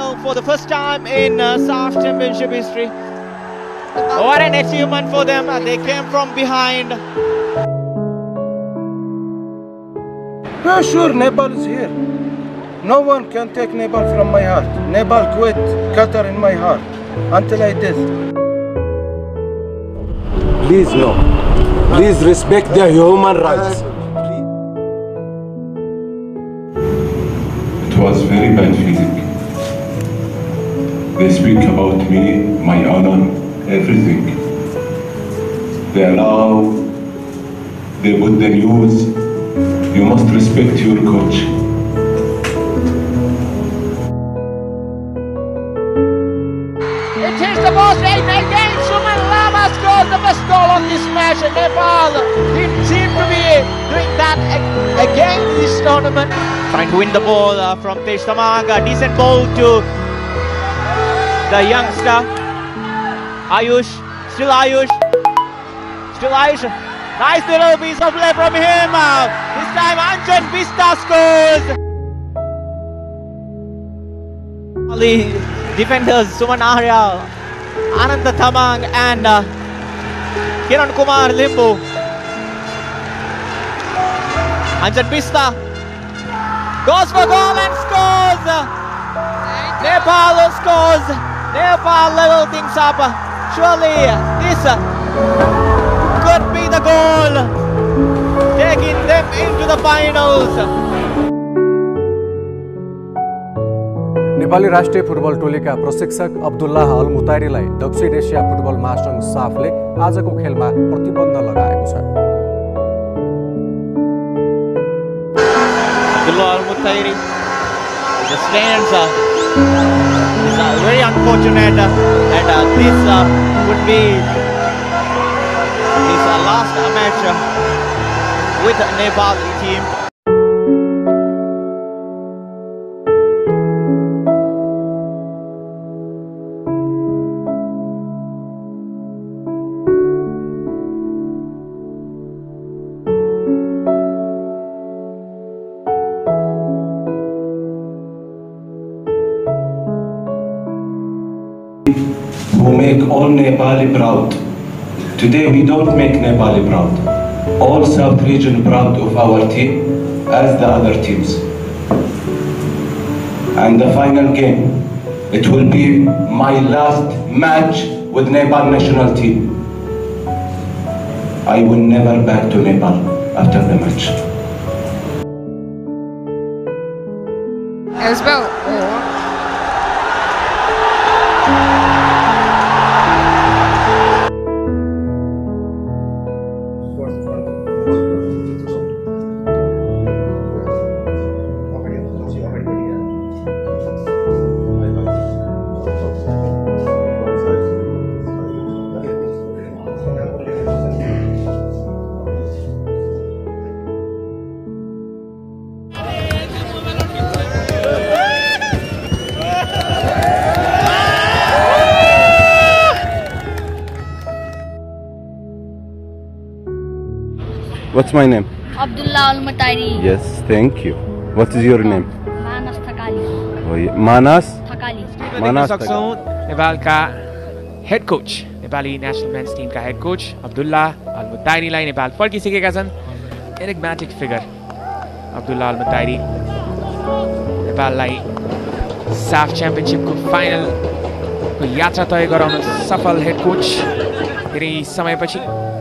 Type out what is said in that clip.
final for the first time in SAFF Championship history. What an achievement for them, and they came from behind. Yeah, sure, Nepal is here. No one can take Nepal from my heart. Nepal quit Qatar in my heart until I did. Please no. Please respect their human rights. It was very bad feeling. They speak about me, my honor, everything. They allow, they put the news. You must respect your coach. It is the most late-night game. Suman Lama scores the best goal of this match. Nepal didn't seem to be doing that again this tournament. Trying to win the ball from Tesh Tamang. Decent ball to the youngster, Ayush, still Ayush, nice little piece of play from him. This time Anjan Bista scores. The defenders Suman Aryal, Anant Tamang and Kiran Kumar Limbu. Anjan Bista goes for goal and scores. Nepal scores. Nepal level things up. Surely this could be the goal taking them into the finals. Nepali राष्ट्रिय football टोलीका प्रशिक्षक अब्दुल्लाह अल मुताइरीलाई दक्षिण Asia football महासंघ साफले आजको खेलमा प्रतिबन्ध लगाएको छ। अब्दुल्लाह अल मुताइरी just stands It's very unfortunate that this would be his last match with the Nepal team. Who make all Nepali proud. Today we don't make Nepali proud. All South region proud of our team as the other teams. And the final game, it will be my last match with Nepal national team. I will never back to Nepal after the match. As well. What's my name? Abdullah Al-Mutairi. Yes, thank you. What is your name? Manas Thakali. Oh, yeah. Manas Thakali. Manas Thakali. Nepal ka head coach, Nepali national men's team ka head coach Abdullah Al-Mutairi lai Nepal farki sikeka chan. Enigmatic figure Abdullah Al-Mutairi. Nepal lai SAFF Championship ko final ko yatra tayo garauna safal head coach. धेरै समयपछि